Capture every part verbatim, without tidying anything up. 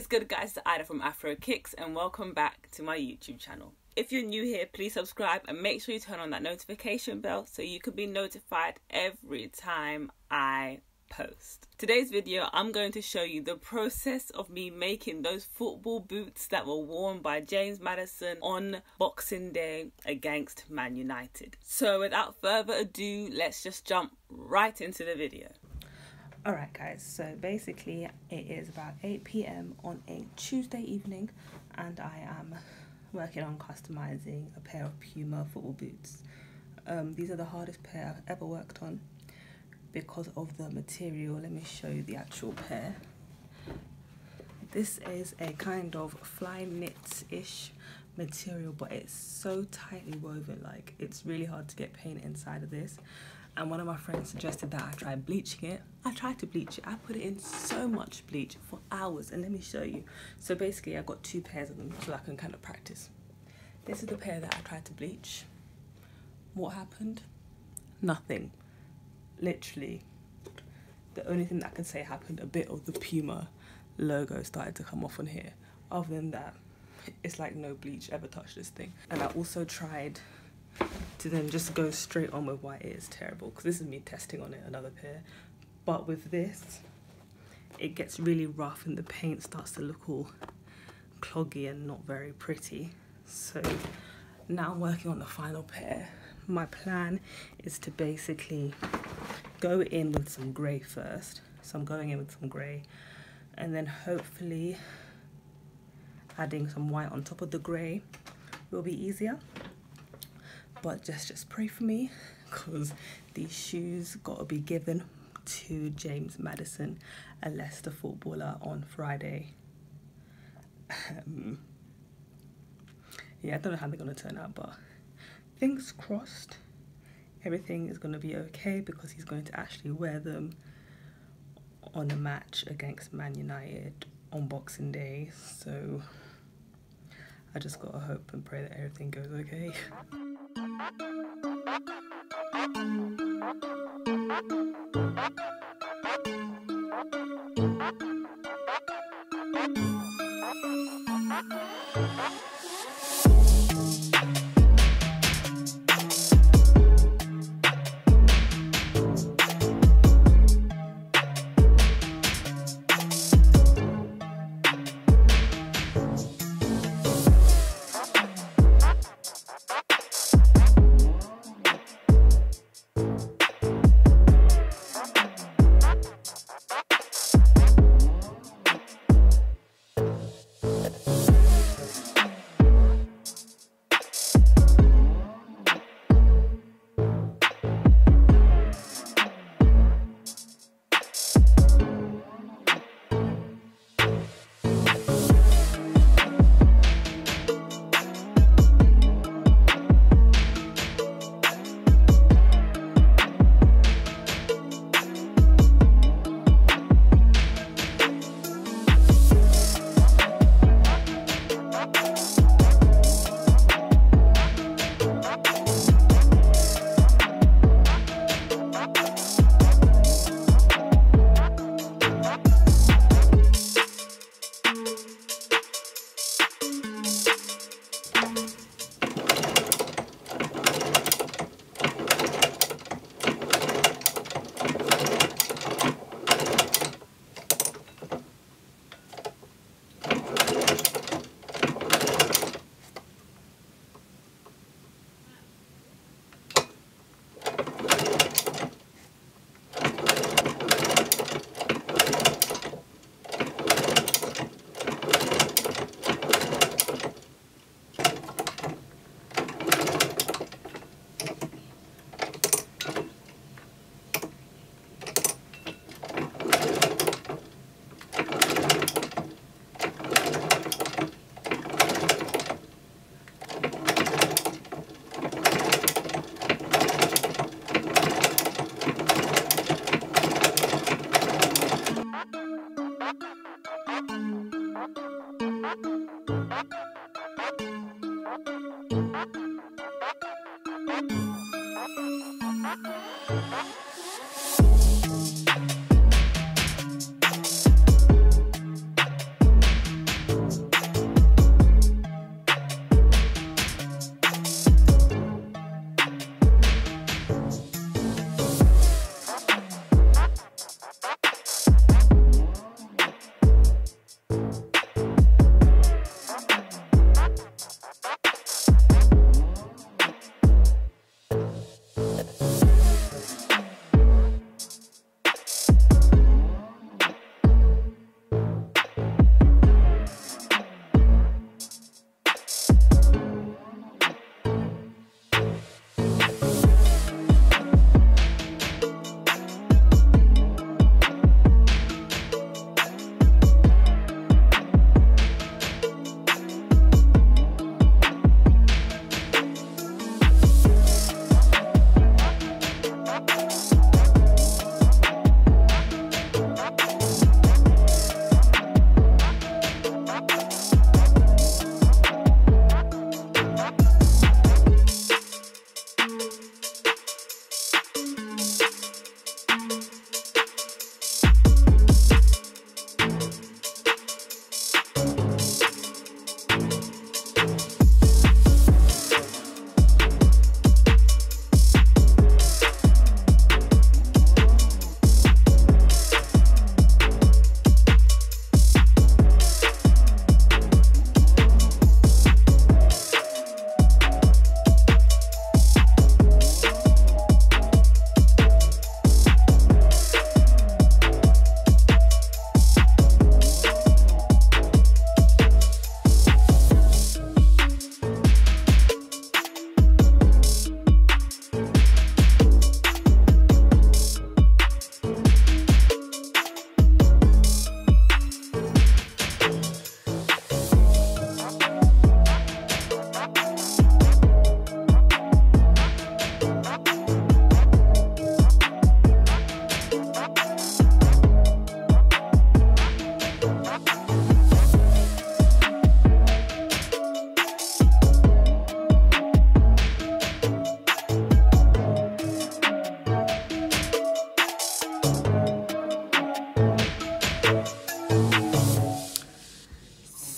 is good, guys? It's Ida from Afro Kicks and welcome back to my YouTube channel. If you're new here, please subscribe and make sure you turn on that notification bell so you can be notified every time I post. Today's video, I'm going to show you the process of me making those football boots that were worn by James Maddison on Boxing Day against Man United. So without further ado, let's just jump right into the video. Alright guys, so basically it is about eight p m on a Tuesday evening and I am working on customizing a pair of Puma football boots. Um, these are the hardest pair I've ever worked on because of the material. Let me show you the actual pair. This is a kind of fly knit-ish material, but it's so tightly woven, like it's really hard to get paint inside of this. And one of my friends suggested that I try bleaching it. I tried to bleach it. I put it in so much bleach for hours, and let me show you. So basically I got two pairs of them so I can kind of practice. This is the pair that I tried to bleach. What happened? Nothing. Literally the only thing that I can say happened, a bit of the Puma logo started to come off on here. Other than that, it's like no bleach ever touched this thing. And I also tried to then just go straight on with why it is terrible, because this is me testing on it, another pair. But with this, it gets really rough and the paint starts to look all cloggy and not very pretty. So now I'm working on the final pair. My plan is to basically go in with some grey first. So I'm going in with some grey and then hopefully adding some white on top of the grey will be easier. But just just pray for me, because these shoes gotta be given to James Maddison, a Leicester footballer, on Friday. Um, yeah, I don't know how they're gonna turn out, but things crossed, everything is gonna be okay because he's going to actually wear them on a match against Man United on Boxing Day. So I just gotta hope and pray that everything goes okay.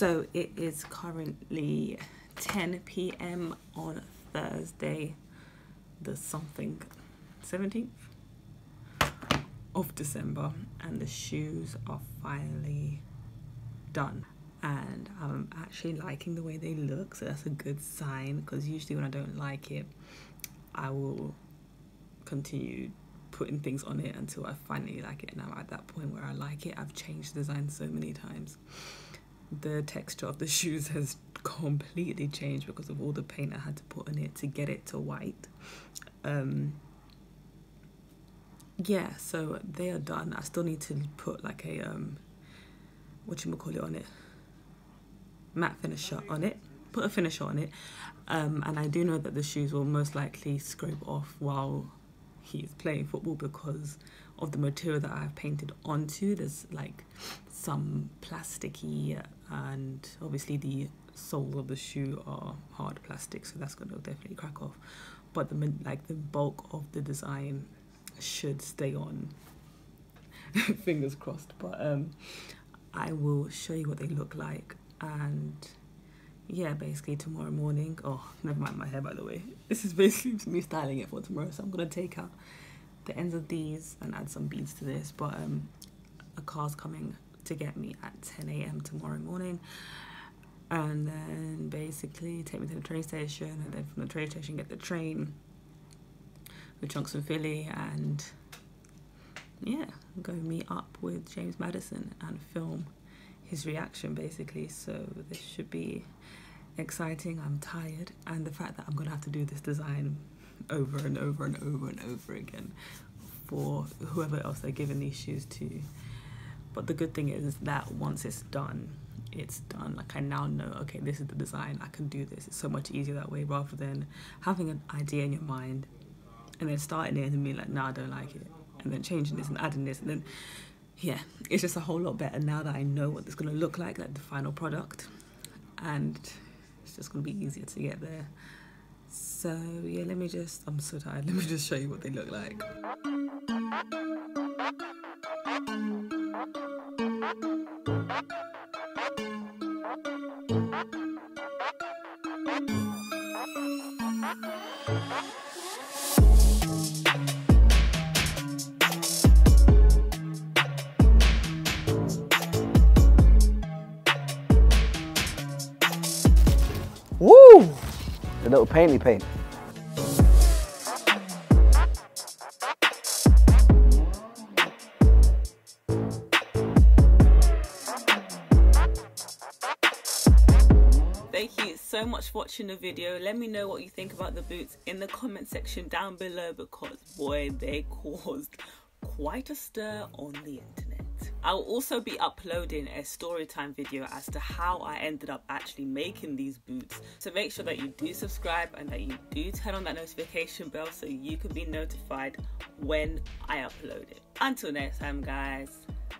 So it is currently ten p m on Thursday, the something seventeenth of December, and the shoes are finally done. And I'm actually liking the way they look, so that's a good sign, because usually when I don't like it, I will continue putting things on it until I finally like it, and I'm at that point where I like it. I've changed the design so many times. The texture of the shoes has completely changed because of all the paint I had to put on it to get it to white. Um, yeah, so they are done. I still need to put like a, um, whatchamacallit on it, matte finisher on it, put a finisher on it, um, and I do know that the shoes will most likely scrape off while he is playing football because of the material that I've painted onto. There's like some plasticky, and obviously the soles of the shoe are hard plastic, so that's going to definitely crack off, but the like the bulk of the design should stay on. Fingers crossed. But um I will show you what they look like, and yeah, basically tomorrow morning. Oh, never mind my hair, by the way. This is basically me styling it for tomorrow, so I'm gonna take out the ends of these and add some beads to this. But um a car's coming to get me at ten a m tomorrow morning, and then basically take me to the train station, and then from the train station get the train with Chunkz and Filly, and yeah, go meet up with James Maddison and film his reaction basically. So this should be exciting. I'm tired, and the fact that I'm gonna have to do this design over and over and over and over again for whoever else they're giving these shoes to. But the good thing is that once it's done, it's done. Like, I now know, okay, this is the design, I can do this. It's so much easier that way, rather than having an idea in your mind and then starting it and being like, no, I don't like it, and then changing this and adding this, and then yeah, it's just a whole lot better now that I know what it's going to look like, like the final product, and it's just going to be easier to get there. So yeah, let me just, I'm so tired, let me just show you what they look like. Woo! The little painty paint. Thank you so much for watching the video. Let me know what you think about the boots in the comment section down below, because boy, they caused quite a stir on the internet. I'll also be uploading a story time video as to how I ended up actually making these boots, so make sure that you do subscribe and that you do turn on that notification bell so you can be notified when I upload it. Until next time, guys.